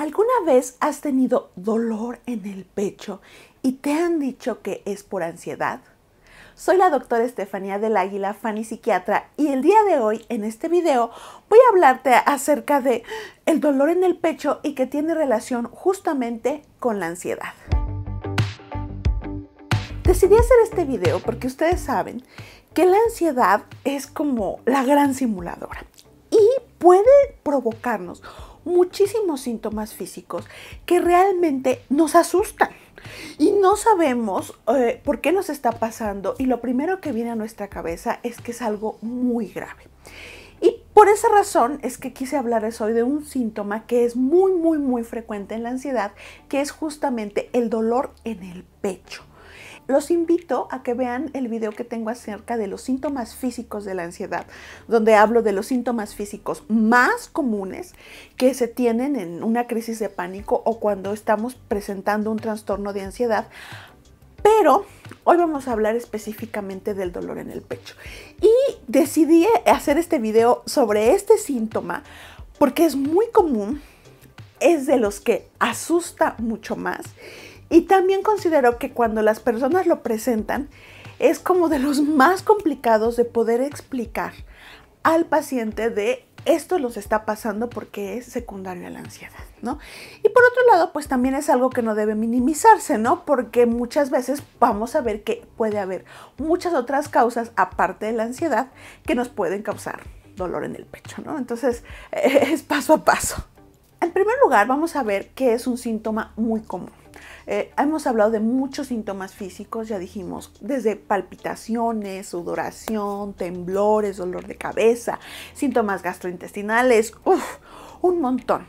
¿Alguna vez has tenido dolor en el pecho y te han dicho que es por ansiedad? Soy la doctora Estefanía del Águila, Fanny Psiquiatra, y el día de hoy, en este video, voy a hablarte acerca de el dolor en el pecho y que tiene relación justamente con la ansiedad. Decidí hacer este video porque ustedes saben que la ansiedad es como la gran simuladora y puede provocarnos muchísimos síntomas físicos que realmente nos asustan y no sabemos por qué nos está pasando, y lo primero que viene a nuestra cabeza es que es algo muy grave. Y por esa razón es que quise hablarles hoy de un síntoma que es muy frecuente en la ansiedad, que es justamente el dolor en el pecho. Los invito a que vean el video que tengo acerca de los síntomas físicos de la ansiedad, donde hablo de los síntomas físicos más comunes que se tienen en una crisis de pánico o cuando estamos presentando un trastorno de ansiedad. Pero hoy vamos a hablar específicamente del dolor en el pecho. Y decidí hacer este video sobre este síntoma porque es muy común, es de los que asusta mucho más. Y también considero que cuando las personas lo presentan, es como de los más complicados de poder explicar al paciente de esto nos está pasando porque es secundario a la ansiedad, ¿no? Y por otro lado, pues también es algo que no debe minimizarse, ¿no? Porque muchas veces vamos a ver que puede haber muchas otras causas aparte de la ansiedad que nos pueden causar dolor en el pecho, ¿no? Entonces, es paso a paso. En primer lugar, vamos a ver que es un síntoma muy común. Hemos hablado de muchos síntomas físicos, ya dijimos, desde palpitaciones, sudoración, temblores, dolor de cabeza, síntomas gastrointestinales, un montón.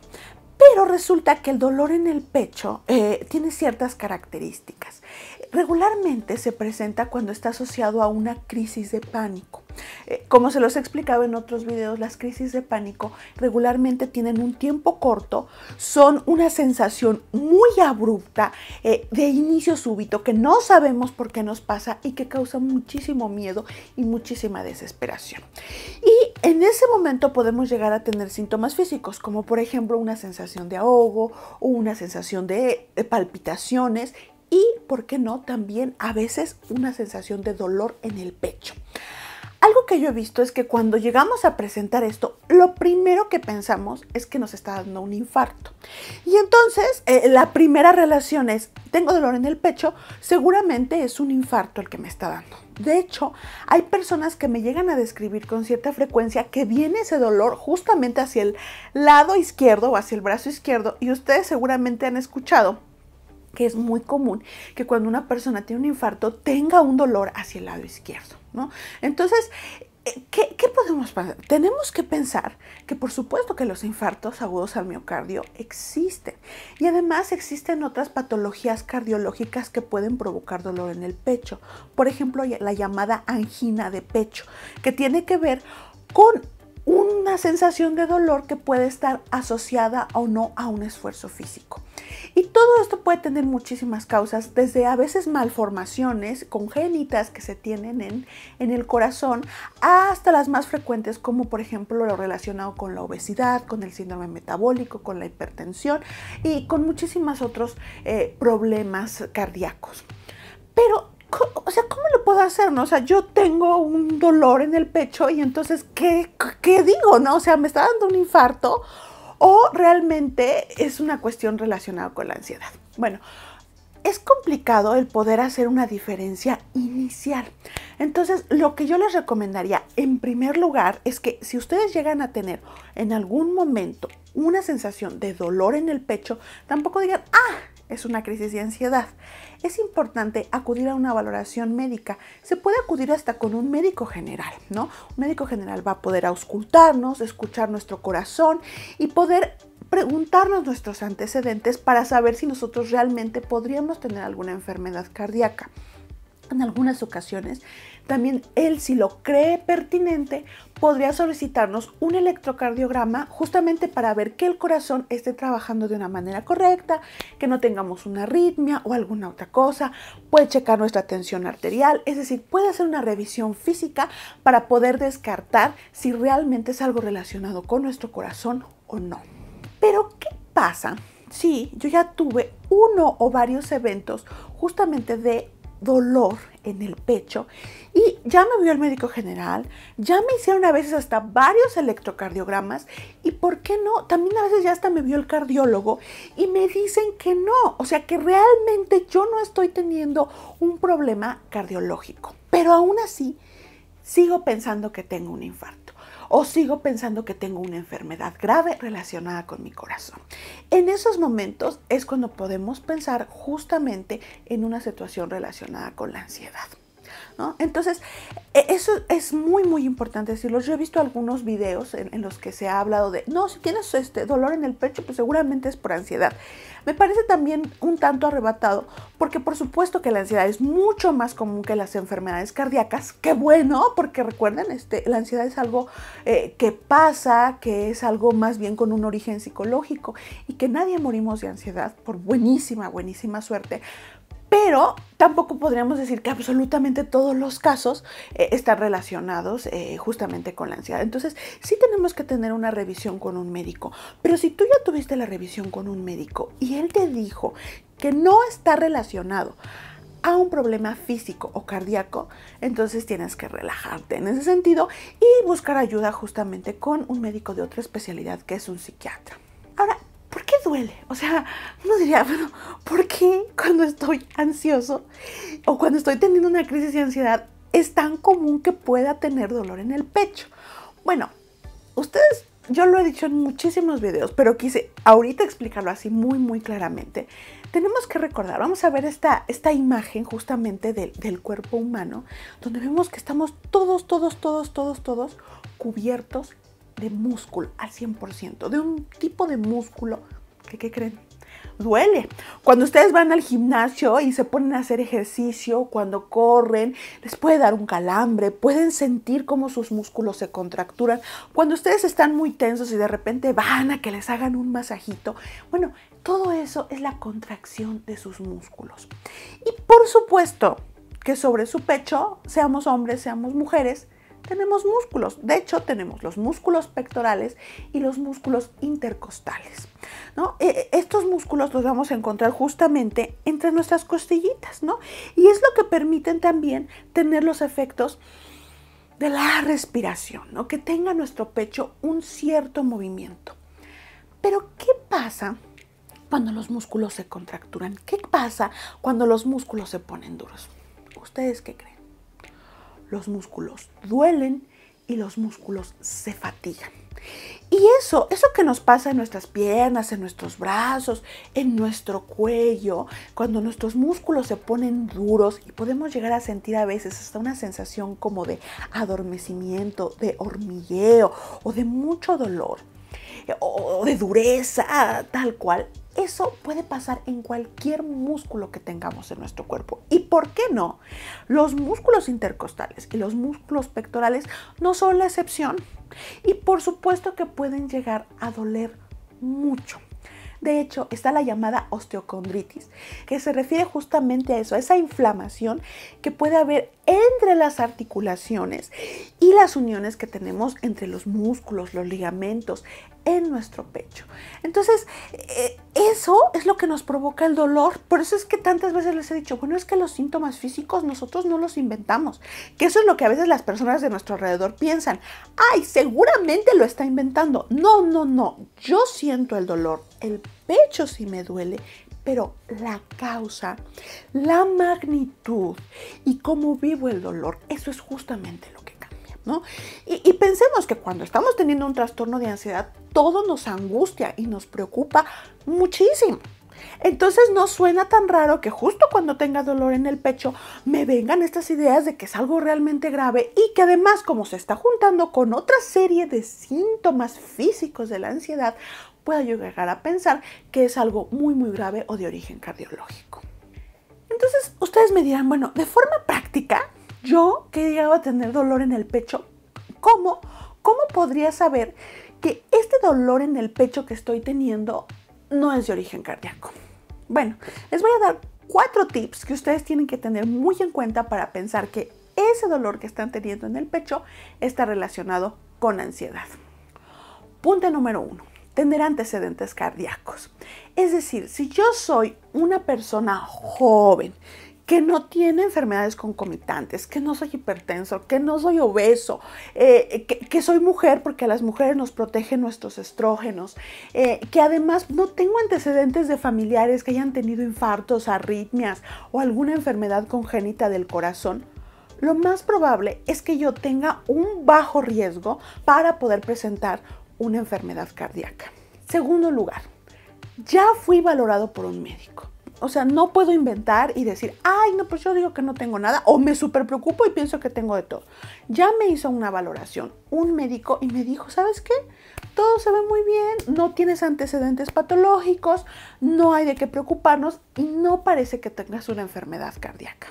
Pero resulta que el dolor en el pecho tiene ciertas características. Regularmente se presenta cuando está asociado a una crisis de pánico. Como se los he explicado en otros videos, las crisis de pánico regularmente tienen un tiempo corto, son una sensación muy abrupta, de inicio súbito, que no sabemos por qué nos pasa y que causa muchísimo miedo y muchísima desesperación. Y en ese momento podemos llegar a tener síntomas físicos, como por ejemplo una sensación de ahogo o una sensación de palpitaciones. Y, ¿por qué no?, también a veces una sensación de dolor en el pecho. Algo que yo he visto es que cuando llegamos a presentar esto, lo primero que pensamos es que nos está dando un infarto. Y entonces, la primera relación es, tengo dolor en el pecho, seguramente es un infarto el que me está dando. De hecho, hay personas que me llegan a describir con cierta frecuencia que viene ese dolor justamente hacia el lado izquierdo o hacia el brazo izquierdo, y ustedes seguramente han escuchado que es muy común que cuando una persona tiene un infarto tenga un dolor hacia el lado izquierdo, ¿no? Entonces, ¿qué podemos pensar? Tenemos que pensar que por supuesto que los infartos agudos al miocardio existen, y además existen otras patologías cardiológicas que pueden provocar dolor en el pecho. Por ejemplo, la llamada angina de pecho, que tiene que ver con una sensación de dolor que puede estar asociada o no a un esfuerzo físico. Y todo esto puede tener muchísimas causas, desde a veces malformaciones congénitas que se tienen en el corazón, hasta las más frecuentes, como por ejemplo lo relacionado con la obesidad, con el síndrome metabólico, con la hipertensión y con muchísimos otros problemas cardíacos. Pero, o sea, ¿cómo lo puedo hacer? ¿No? O sea, yo tengo un dolor en el pecho y entonces, ¿qué digo? ¿No? O sea, ¿me está dando un infarto o realmente es una cuestión relacionada con la ansiedad? Bueno, es complicado el poder hacer una diferencia inicial. Entonces, lo que yo les recomendaría en primer lugar es que si ustedes llegan a tener en algún momento una sensación de dolor en el pecho, tampoco digan, es una crisis de ansiedad. Es importante acudir a una valoración médica. Se puede acudir hasta con un médico general, ¿no? Un médico general va a poder auscultarnos, escuchar nuestro corazón y poder preguntarnos nuestros antecedentes para saber si nosotros realmente podríamos tener alguna enfermedad cardíaca. En algunas ocasiones, también él, si lo cree pertinente, podría solicitarnos un electrocardiograma justamente para ver que el corazón esté trabajando de una manera correcta, que no tengamos una arritmia o alguna otra cosa. Puede checar nuestra tensión arterial, es decir, puede hacer una revisión física para poder descartar si realmente es algo relacionado con nuestro corazón o no. Pero, ¿qué pasa sí, yo ya tuve uno o varios eventos justamente de dolor en el pecho y ya me vio el médico general, ya me hicieron a veces hasta varios electrocardiogramas y por qué no, también a veces ya hasta me vio el cardiólogo y me dicen que no, o sea que realmente yo no estoy teniendo un problema cardiológico, pero aún así sigo pensando que tengo un infarto o sigo pensando que tengo una enfermedad grave relacionada con mi corazón. En esos momentos es cuando podemos pensar justamente en una situación relacionada con la ansiedad, ¿no? Entonces, eso es muy, muy importante decirlo. Yo he visto algunos videos en los que se ha hablado de, no, si tienes dolor en el pecho, pues seguramente es por ansiedad. Me parece también un tanto arrebatado, porque por supuesto que la ansiedad es mucho más común que las enfermedades cardíacas. ¡Qué bueno! Porque recuerden, la ansiedad es algo que pasa, que es algo más bien con un origen psicológico y que nadie morimos de ansiedad, por buenísima suerte. Pero tampoco podríamos decir que absolutamente todos los casos están relacionados justamente con la ansiedad. Entonces, sí tenemos que tener una revisión con un médico. Pero si tú ya tuviste la revisión con un médico y él te dijo que no está relacionado a un problema físico o cardíaco, entonces tienes que relajarte en ese sentido y buscar ayuda justamente con un médico de otra especialidad que es un psiquiatra. Ahora, ¿por qué duele? O sea, uno diría, bueno, ¿por qué cuando estoy ansioso o cuando estoy teniendo una crisis de ansiedad es tan común que pueda tener dolor en el pecho? Bueno, ustedes, yo lo he dicho en muchísimos videos, pero quise ahorita explicarlo así muy claramente. Tenemos que recordar, vamos a ver esta imagen justamente del cuerpo humano, donde vemos que estamos todos cubiertos de músculo al 100%, de un tipo de músculo que, ¿qué creen? Duele. Cuando ustedes van al gimnasio y se ponen a hacer ejercicio, cuando corren, les puede dar un calambre, pueden sentir cómo sus músculos se contracturan. Cuando ustedes están muy tensos y de repente van a que les hagan un masajito, bueno, todo eso es la contracción de sus músculos. Y por supuesto que sobre su pecho, seamos hombres, seamos mujeres, tenemos músculos. De hecho, tenemos los músculos pectorales y los músculos intercostales, ¿no? Estos músculos los vamos a encontrar justamente entre nuestras costillitas, ¿no? Y es lo que permiten también tener los efectos de la respiración, ¿no? Que tenga nuestro pecho un cierto movimiento. Pero, ¿qué pasa cuando los músculos se contracturan? ¿Qué pasa cuando los músculos se ponen duros? ¿Ustedes qué creen? Los músculos duelen y los músculos se fatigan. Y eso que nos pasa en nuestras piernas, en nuestros brazos, en nuestro cuello, cuando nuestros músculos se ponen duros y podemos llegar a sentir a veces hasta una sensación como de adormecimiento, de hormigueo o de mucho dolor o de dureza, tal cual. Eso puede pasar en cualquier músculo que tengamos en nuestro cuerpo. ¿Y por qué no? Los músculos intercostales y los músculos pectorales no son la excepción. Y por supuesto que pueden llegar a doler mucho. De hecho, está la llamada osteocondritis, que se refiere justamente a eso, a esa inflamación que puede haber entre las articulaciones y las uniones que tenemos entre los músculos, los ligamentos, en nuestro pecho. Entonces, eso es lo que nos provoca el dolor. Por eso es que tantas veces les he dicho, bueno, es que los síntomas físicos nosotros no los inventamos. Que eso es lo que a veces las personas de nuestro alrededor piensan. ¡Ay, seguramente lo está inventando! No, no, no. Yo siento el dolor. El pecho sí me duele, pero la causa, la magnitud y cómo vivo el dolor, eso es justamente lo que cambia, ¿no? Y pensemos que cuando estamos teniendo un trastorno de ansiedad, todo nos angustia y nos preocupa muchísimo. Entonces no suena tan raro que justo cuando tenga dolor en el pecho me vengan estas ideas de que es algo realmente grave y que además, como se está juntando con otra serie de síntomas físicos de la ansiedad, pueda llegar a pensar que es algo muy grave o de origen cardiológico. Entonces ustedes me dirán, bueno, de forma práctica, yo que he llegado a tener dolor en el pecho, ¿cómo podría saber que este dolor en el pecho que estoy teniendo no es de origen cardíaco? Bueno, les voy a dar 4 tips que ustedes tienen que tener muy en cuenta para pensar que ese dolor que están teniendo en el pecho está relacionado con ansiedad. Punto número 1. tener antecedentes cardíacos. Es decir, si yo soy una persona joven que no tiene enfermedades concomitantes, que no soy hipertenso, que no soy obeso, que soy mujer porque a las mujeres nos protegen nuestros estrógenos, que además no tengo antecedentes de familiares que hayan tenido infartos, arritmias o alguna enfermedad congénita del corazón, lo más probable es que yo tenga un bajo riesgo para poder presentar una enfermedad cardíaca. Segundo lugar, ya fui valorado por un médico. O sea, no puedo inventar y decir, ay, no, pues yo digo que no tengo nada, o me súper preocupo y pienso que tengo de todo. Ya me hizo una valoración un médico y me dijo, ¿sabes qué? Todo se ve muy bien, no tienes antecedentes patológicos, no hay de qué preocuparnos y no parece que tengas una enfermedad cardíaca.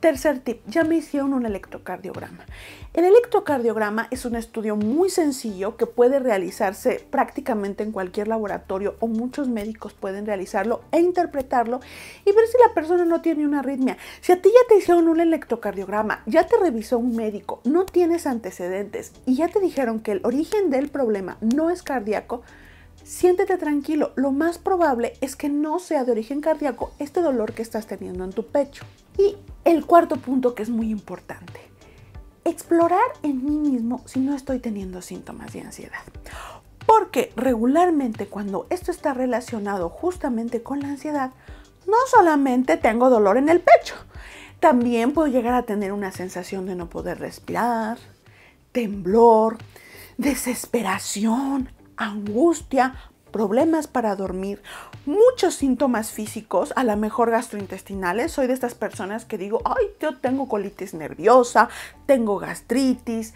Tercer tip, ya me hicieron un electrocardiograma. El electrocardiograma es un estudio muy sencillo que puede realizarse prácticamente en cualquier laboratorio o muchos médicos pueden realizarlo e interpretarlo y ver si la persona no tiene una arritmia. Si a ti ya te hicieron un electrocardiograma, ya te revisó un médico, no tienes antecedentes y ya te dijeron que el origen del problema no es cardíaco, siéntete tranquilo. Lo más probable es que no sea de origen cardíaco este dolor que estás teniendo en tu pecho. Y el cuarto punto, que es muy importante, explorar en mí mismo si no estoy teniendo síntomas de ansiedad. Porque regularmente cuando esto está relacionado justamente con la ansiedad, no solamente tengo dolor en el pecho, también puedo llegar a tener una sensación de no poder respirar, temblor, desesperación, angustia, problemas para dormir, muchos síntomas físicos, a lo mejor gastrointestinales. Soy de estas personas que digo, ay, yo tengo colitis nerviosa, tengo gastritis,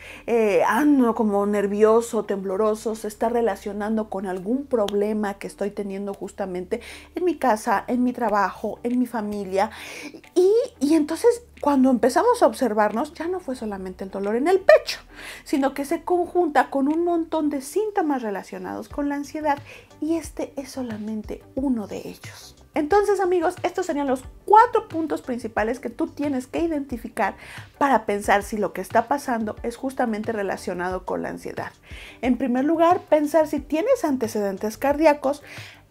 ando como nervioso, tembloroso, se está relacionando con algún problema que estoy teniendo justamente en mi casa, en mi trabajo, en mi familia. Y entonces cuando empezamos a observarnos, ya no fue solamente el dolor en el pecho, sino que se conjunta con un montón de síntomas relacionados con la ansiedad y este es solamente uno de ellos. Entonces, amigos, estos serían los 4 puntos principales que tú tienes que identificar para pensar si lo que está pasando es justamente relacionado con la ansiedad. En primer lugar, pensar si tienes antecedentes cardíacos,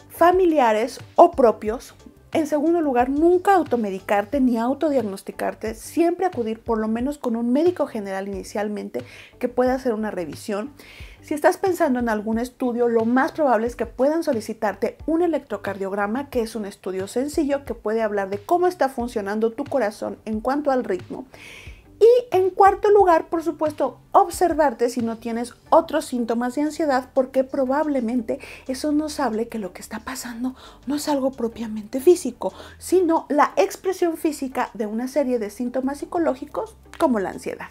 familiares o propios. En segundo lugar, nunca automedicarte ni autodiagnosticarte, siempre acudir por lo menos con un médico general inicialmente que pueda hacer una revisión. Si estás pensando en algún estudio, lo más probable es que puedan solicitarte un electrocardiograma, que es un estudio sencillo que puede hablar de cómo está funcionando tu corazón en cuanto al ritmo. Y en cuarto lugar, por supuesto, observarte si no tienes otros síntomas de ansiedad, porque probablemente eso nos hable que lo que está pasando no es algo propiamente físico, sino la expresión física de una serie de síntomas psicológicos como la ansiedad.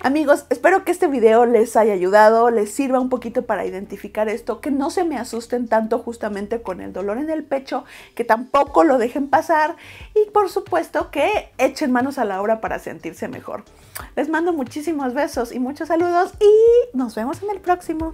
Amigos, espero que este video les haya ayudado, les sirva un poquito para identificar esto, que no se me asusten tanto justamente con el dolor en el pecho, que tampoco lo dejen pasar y por supuesto que echen manos a la obra para sentirse mejor. Les mando muchísimos besos y muchos saludos y nos vemos en el próximo.